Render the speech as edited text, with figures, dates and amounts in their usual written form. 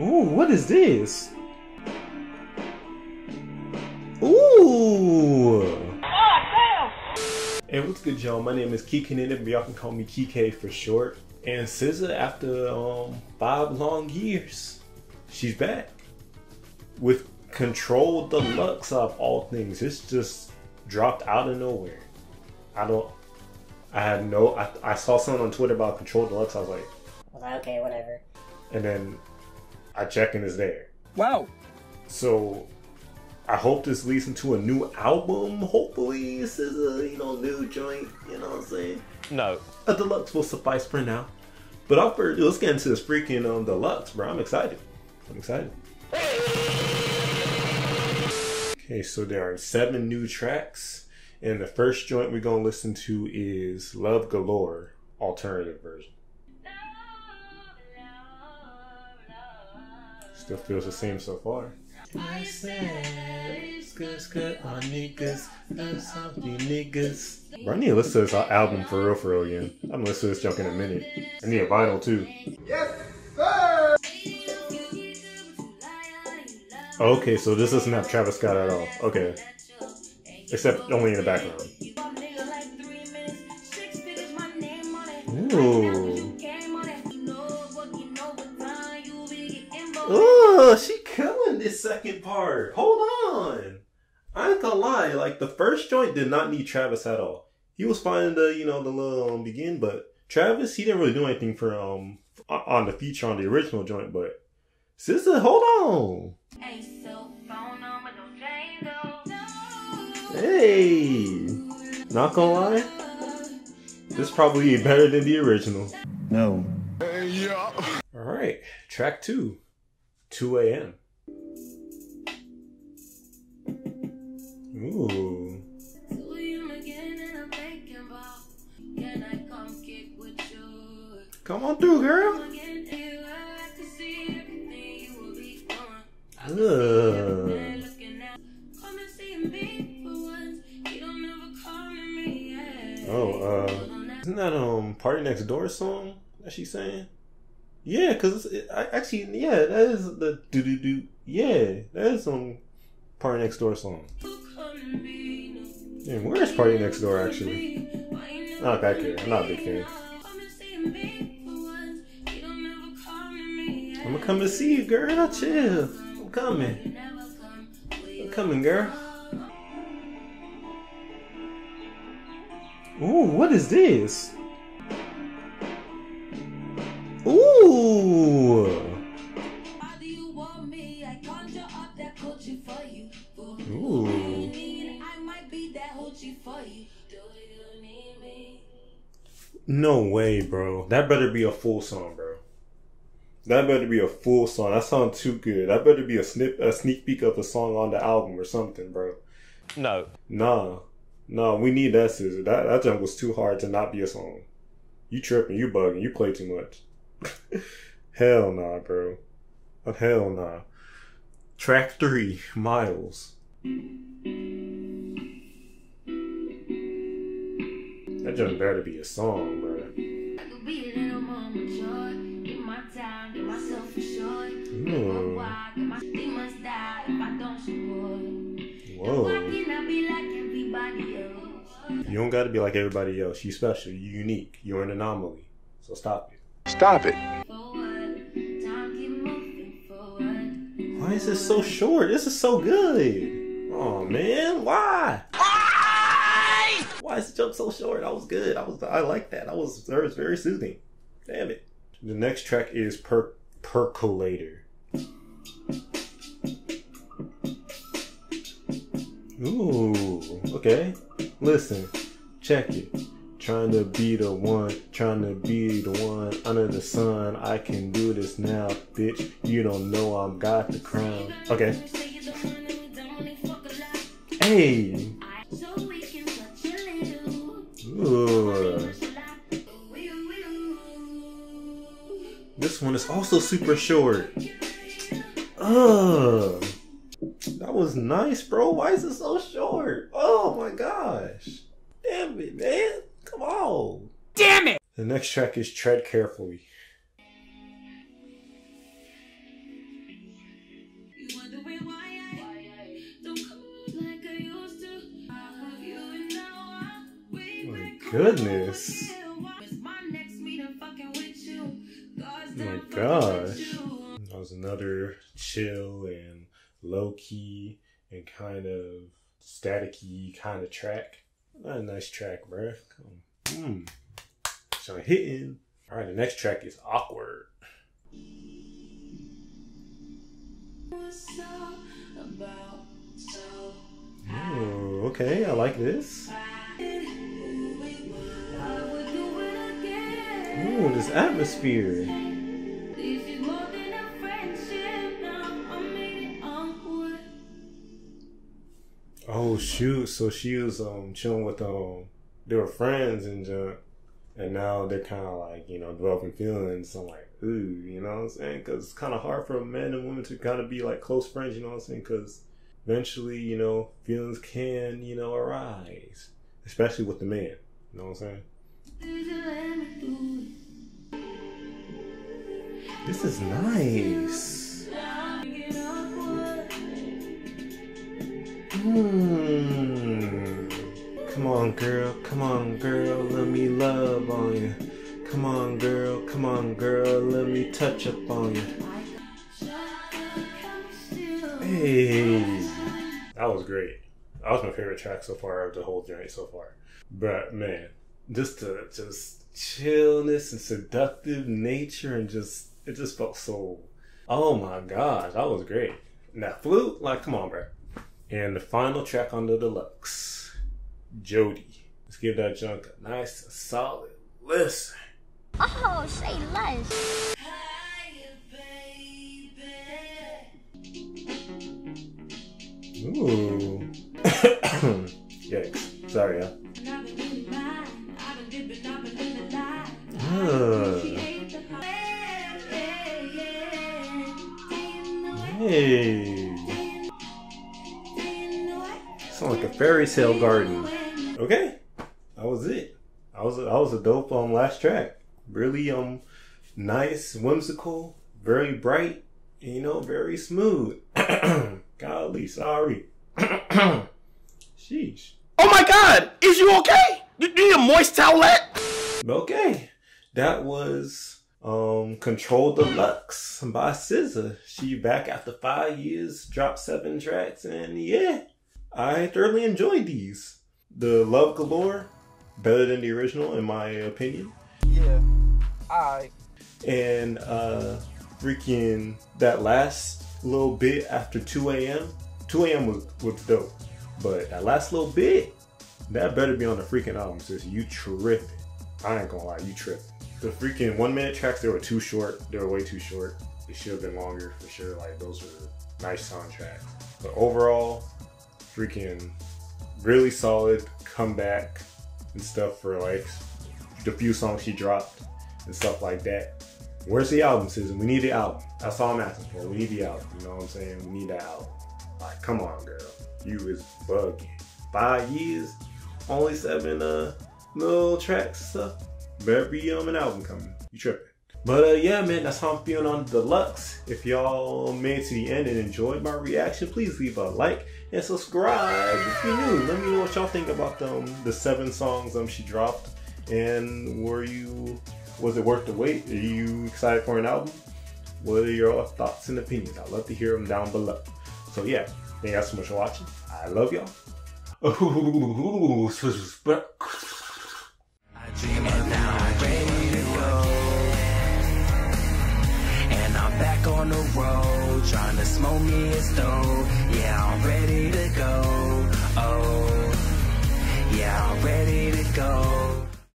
Ooh, what is this? Ooh! Hey, what's good, y'all? My name is Keekanita, but y'all can call me Kike for short. And SZA, after 5 long years, she's back with CTRL Deluxe of all things. It's just dropped out of nowhere. I saw something on Twitter about CTRL Deluxe. I was like, well, okay, whatever. And then I check and it's there. Wow. So I hope this leads into a new album. Hopefully this is a, new joint, you know what I'm saying? No. A deluxe will suffice for now. But let's get into this freaking deluxe, bro. I'm excited. I'm excited. Okay, so there are 7 new tracks. And the first joint we're gonna listen to is Love Galore, alternative version. Still feels the same so far. I say, good on niggas, that's how you niggas. Bro, I need to listen to this album for real again. I'm gonna listen to this junk in a minute. I need a vinyl too. Yes, sir! Okay, so this doesn't have Travis Scott at all. Okay. Except only in the background. Ooh. Ooh, she killing this second part. Hold on. I ain't gonna lie. Like, the first joint did not need Travis at all. He was fine in the, the little begin, but Travis, he didn't really do anything for, on the feature on the original joint, but SZA, hold on. Hey, so phone number, no. Hey, not gonna lie, this is probably better than the original. No. Hey, yeah. All right, track 2, 2 AM. Ooh. Come on through, girl. Ugh. Isn't that Party Next Door song that she's saying? Yeah, cause that is the do-do-do. Yeah, that is Party Next Door song. And where is Party Next Door actually? Not back here. I'm not a big fan. I'm gonna come and see you, girl. Chill. I'm coming. I'm coming, girl. Ooh, what is this? Ooh! No way, bro. That better be a full song, bro. That better be a full song. That sounds too good. That better be a sneak peek of a song on the album or something, bro. No. Nah. No, we need that, SZA. That junk was too hard to not be a song. You tripping, you bugging, you play too much. Hell nah, bro. Hell nah. Track 3, Miles. That junk better be a song, bro. You don't gotta be like everybody else. You're special, you're unique, you're an anomaly. So stop it. Stop it. Why is this so short? This is so good. Oh man, why? Why? Why is the joke so short? I was good. I like that. That was very soothing. Damn it. The next track is Percolator. Ooh, okay. Listen, check it. Trying to be the one, trying to be the one under the sun. I can do this now, bitch. You don't know I'm got the crown. Okay. Hey. Ooh. This one is also super short. Ugh. That was nice, bro. Why is it so short? Oh my gosh. Damn it, man. Come on. Damn it! The next track is Tread Carefully. goodness. Oh my gosh. That was another chill and low-key and kind of staticky kind of track. Not a nice track, bruh. So hitting. All right, the next track is Awkward. Oh, okay, I like this. Ooh, this atmosphere. Oh shoot! So she was chilling with they were friends and junk, and now they're kind of like developing feelings. So I'm like, ooh, you know what I'm saying? Because it's kind of hard for a man and woman to kind of be like close friends. You know what I'm saying? Because eventually, feelings can arise, especially with the man. You know what I'm saying? This is nice. Come on, girl. Come on, girl. Let me love on you. Come on, girl. Come on, girl. Let me touch up on you. Hey, that was great. That was my favorite track so far of the whole journey so far. But man, just the chillness and seductive nature and it just felt so, oh my gosh, that was great. And that flute, like, come on, bro. And the final track on the deluxe, Jodie. Let's give that junk a nice solid listen. Oh, say less. Ooh. Yikes. Sorry, y'all. Hey. Sounds like a fairy tale garden. Okay, that was it. That was a dope last track. Really nice, whimsical, very bright, and very smooth. Golly, sorry. Sheesh. Oh my God, is you okay? You need a moist towelette? Okay, that was CTRL Deluxe by SZA. She back after 5 years, dropped 7 tracks, and yeah, I thoroughly enjoyed these. The Love Galore, better than the original in my opinion. Yeah, alright. And freaking that last little bit after 2 AM. 2 AM was dope, but that last little bit, that better be on the freaking album, sis. You tripping. I ain't gonna lie, you tripping. The freaking 1 minute tracks, they were too short. They were way too short. They should have been longer for sure. Like, those were nice soundtracks. But overall, freaking really solid comeback and stuff for like the few songs she dropped and stuff like that. Where's the album, sis? We need the album. That's all I'm asking for. We need the album. You know what I'm saying? We need that album. Like, come on, girl. You is bugging. 5 years, only 7 little tracks and stuff. Better be an album coming. You tripping. But yeah, man, that's how I'm feeling on Deluxe. If y'all made it to the end and enjoyed my reaction, please leave a like and subscribe if you're new. Let me know what y'all think about the 7 songs she dropped, and was it worth the wait? Are you excited for an album? What are your thoughts and opinions? I'd love to hear them down below. So yeah, thank y'all so much for watching. I love y'all. Dream of now, I'm ready to go, and I'm back on the road, trying to smoke me a stove, yeah, I'm ready to go, oh, yeah, I'm ready to go.